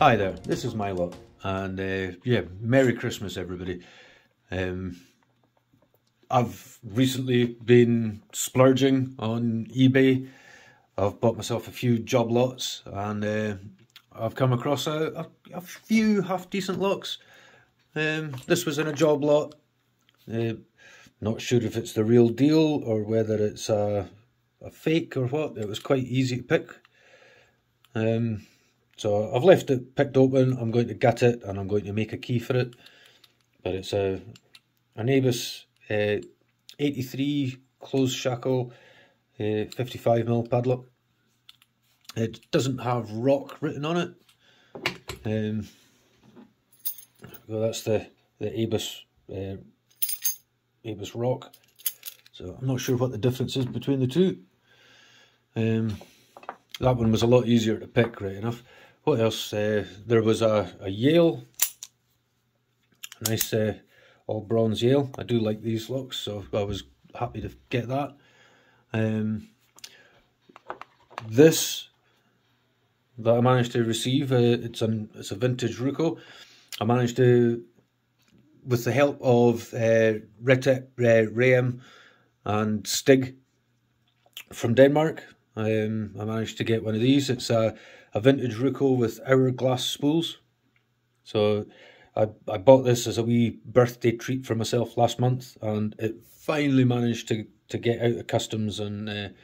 Hi there, this is my lot, and yeah, Merry Christmas everybody. I've recently been splurging on eBay. I've bought myself a few job lots, and I've come across a few half-decent locks. This was in a job lot. Not sure if it's the real deal or whether it's a fake or what. It was quite easy to pick. So I've left it picked open. I'm going to gut it and I'm going to make a key for it. But it's an Abus 83 closed shackle 55mm padlock. It doesn't have rock written on it. Well, that's the Abus Abus rock. So I'm not sure what the difference is between the two. That one was a lot easier to pick, right enough. What else? There was a Yale, a nice all bronze Yale. I do like these locks, so I was happy to get that. This that I managed to receive, it's a vintage Ruko. I managed to, with the help of Ritter, Raym and Stig from Denmark, I managed to get one of these. It's a vintage Ruko with hourglass spools. So I bought this as a wee birthday treat for myself last month, and it finally managed to get out of customs and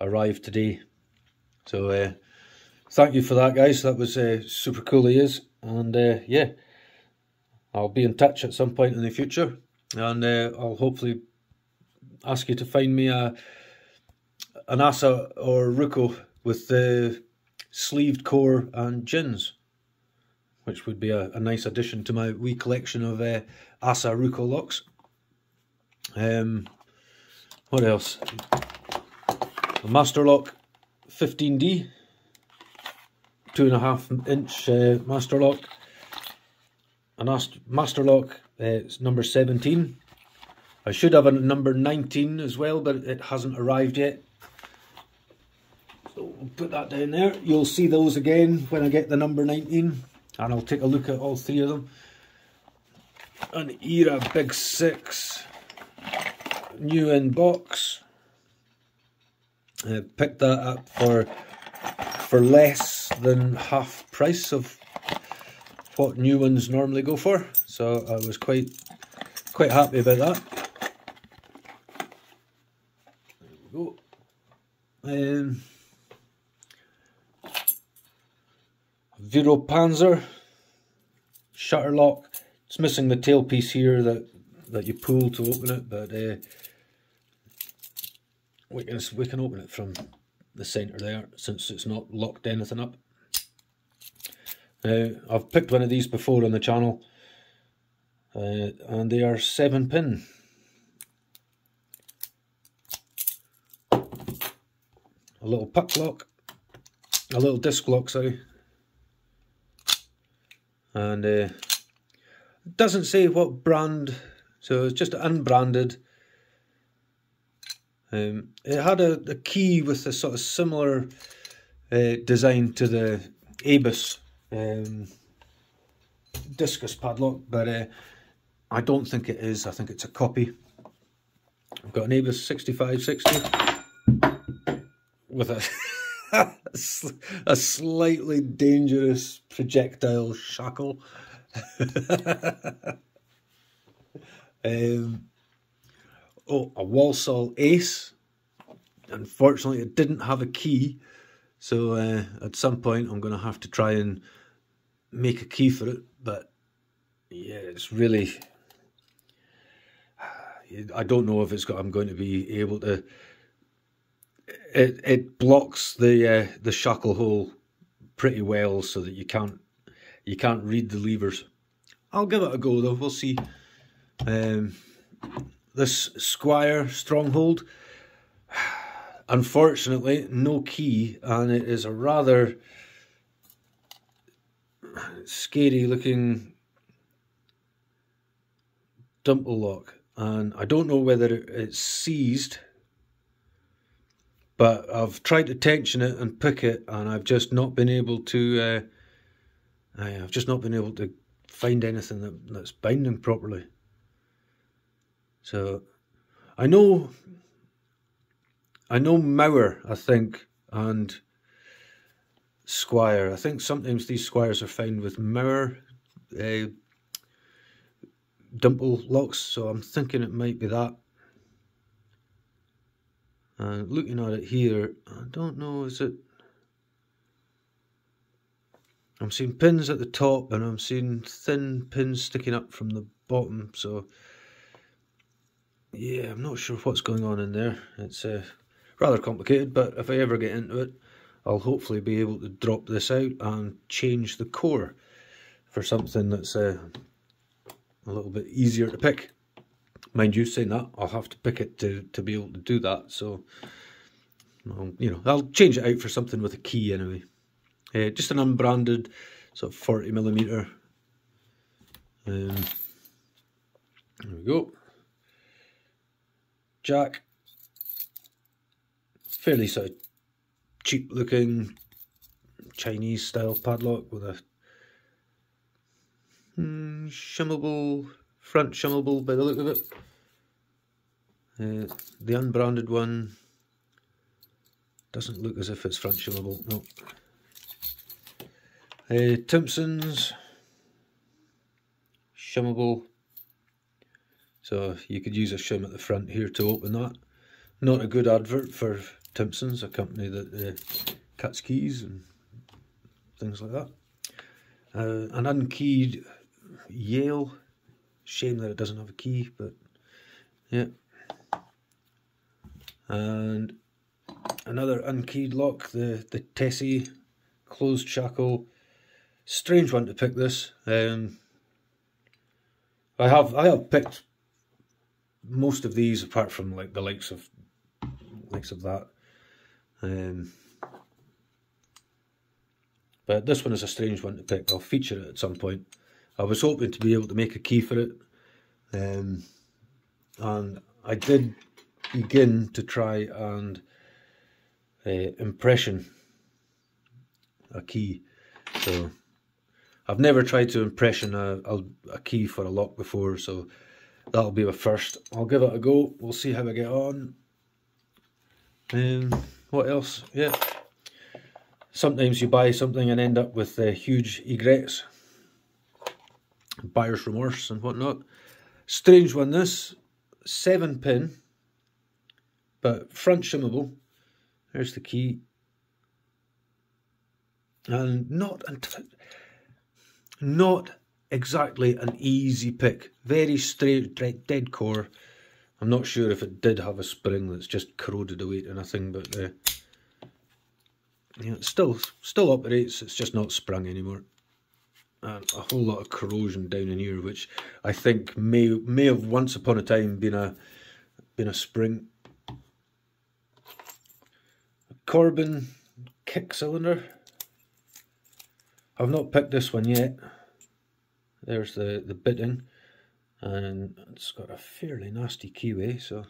arrive today. So thank you for that, guys. That was super cool of yous, and yeah, I'll be in touch at some point in the future, and I'll hopefully ask you to find me an ASA or Ruko with the sleeved core and gins, which would be a nice addition to my wee collection of ASA Ruko locks. What else? The Master Lock 15D, 2.5 inch Master Lock, and Master Lock it's number 17. I should have a number 19 as well, but it hasn't arrived yet. So we'll put that down there. You'll see those again when I get the number 19, and I'll take a look at all three of them. An Era Big 6, new in box. Picked that up for less than half price of what new ones normally go for, so I was quite happy about that. There we go. Vero Panzer shutter lock. It's missing the tailpiece here that you pull to open it, but we can open it from the centre there since it's not locked anything up. I've picked one of these before on the channel, and they are 7-pin. A little puck lock, a little disc lock, sorry. And it doesn't say what brand, so it's just unbranded. It had a key with a sort of similar design to the Abus discus padlock, but I don't think it is. I think it's a copy. I've got an Abus 6560 with a slightly dangerous projectile shackle. Oh, a Walsall Ace. Unfortunately, it didn't have a key, so at some point I'm going to have to try and make a key for it. But yeah, it's really, I don't know if it's got, I'm going to be able to, it blocks the shackle hole pretty well so that you can't read the levers. I'll give it a go though, we'll see. This Squire Stronghold, unfortunately no key, and it is a rather scary looking dimple lock, and I don't know whether it's seized, but I've tried to tension it and pick it, and I've just not been able I've just not been able to find anything that's binding properly. So I know Mauer, I think, and Squire. I think sometimes these Squires are found with Mauer dimple locks, so I'm thinking it might be that. And looking at it here, I don't know, is it... I'm seeing pins at the top and I'm seeing thin pins sticking up from the bottom, so yeah, I'm not sure what's going on in there. It's rather complicated, but if I ever get into it, I'll hopefully be able to drop this out and change the core for something that's a little bit easier to pick. Mind you, saying that, I'll have to pick it to be able to do that, so you know, I'll change it out for something with a key anyway. Just an unbranded sort of 40mm. There we go. Jack, fairly sort of cheap looking Chinese style padlock with a shimmable, front shimmable by the look of it. The unbranded one doesn't look as if it's front shimmable, no. Timpsons, shimmable. So you could use a shim at the front here to open that. Not a good advert for Timpsons, a company that cuts keys and things like that. An unkeyed Yale. Shame that it doesn't have a key, but yeah. And another unkeyed lock, the Tessie, closed shackle. Strange one to pick this. I have picked most of these apart from like the likes of that. But this one is a strange one to pick. I'll feature it at some point. I was hoping to be able to make a key for it, and I did begin to try and impression a key. So I've never tried to impression a key for a lock before, so that'll be my first. I'll give it a go. We'll see how I get on. What else? Yeah. Sometimes you buy something and end up with huge regrets, buyer's remorse and whatnot. Strange one this, 7-pin, but front shimmable. There's the key. And not exactly an easy pick. Very straight, dead core. I'm not sure if it did have a spring that's just corroded away to nothing, but yeah, it still operates. It's just not sprung anymore. And a whole lot of corrosion down in here, which I think may have once upon a time been a spring. A Corbin kick cylinder. I've not picked this one yet. There's the bidding, and it's got a fairly nasty keyway, so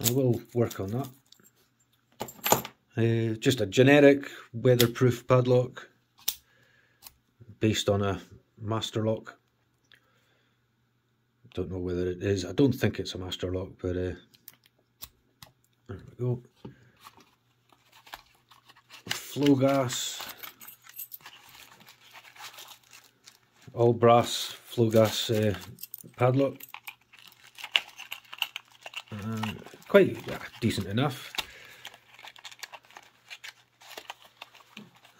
I will work on that. Just a generic weatherproof padlock based on a Master Lock. Don't know whether it is. I don't think it's a Master Lock, but there we go. Flow gas. All brass flow gas padlock. Quite decent enough.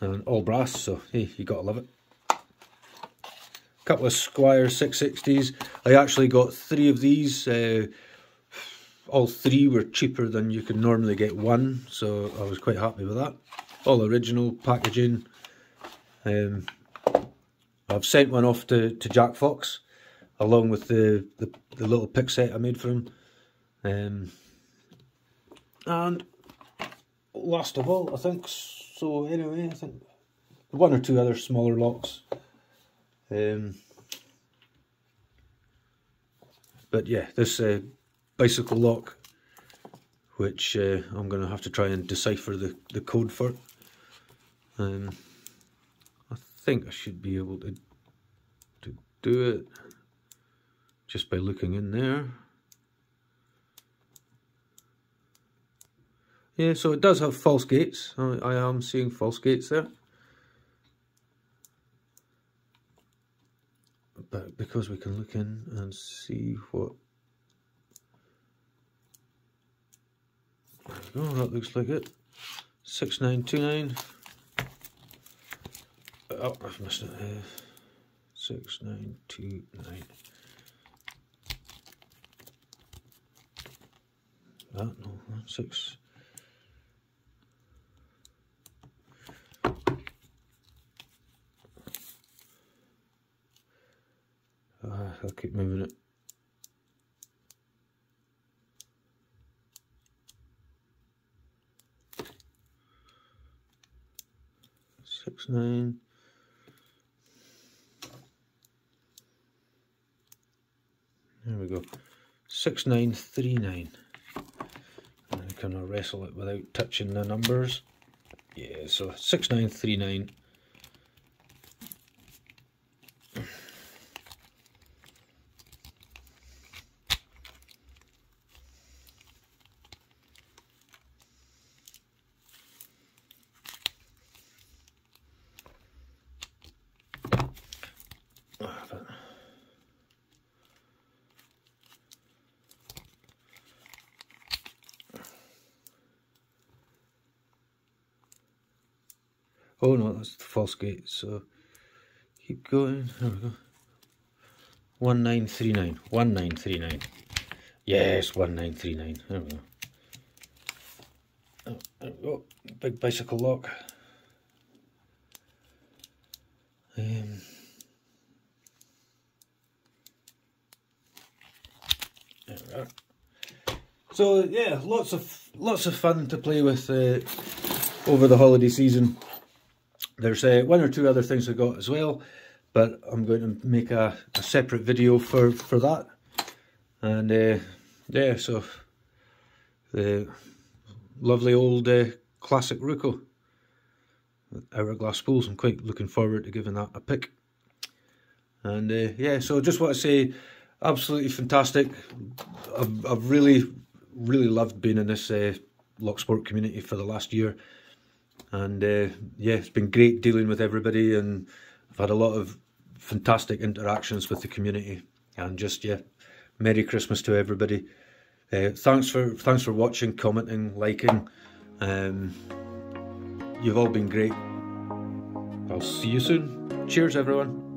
And all brass, so hey, you gotta love it. Couple of Squire 660s. I actually got 3 of these. All 3 were cheaper than you could normally get one, so I was quite happy with that. All original packaging. I've sent one off to Jack Fox, along with the little pick set I made for him. And last of all, I think, so anyway, I think 1 or 2 other smaller locks. But yeah, this bicycle lock, which I'm going to have to try and decipher the code for. I think I should be able to do it just by looking in there. Yeah, so it does have false gates. I am seeing false gates there. But because we can look in and see what... There we go, that looks like it. 6929. Oh, I've missed it. 6929. That, no, that's 6. I'll keep moving it. Nine. There we go. 6939. And I can wrestle it without touching the numbers. Yeah, so 6939. Oh no, that's the false gate, so keep going. There we go. 1939. 1939. Yes, 1939. There we go. Oh, there we go. Big bicycle lock. There we are. So yeah, lots of fun to play with over the holiday season. There's one or two other things I got as well, but I'm going to make a separate video for that. And yeah, so the lovely old classic Ruko with hourglass spools. I'm quite looking forward to giving that a pick. And yeah, so I just want to say, absolutely fantastic. I've really loved being in this lock sport community for the last year. And yeah, it's been great dealing with everybody, and I've had a lot of fantastic interactions with the community. And just, yeah, Merry Christmas to everybody. Thanks for watching, commenting, liking. You've all been great. I'll see you soon. Cheers, everyone.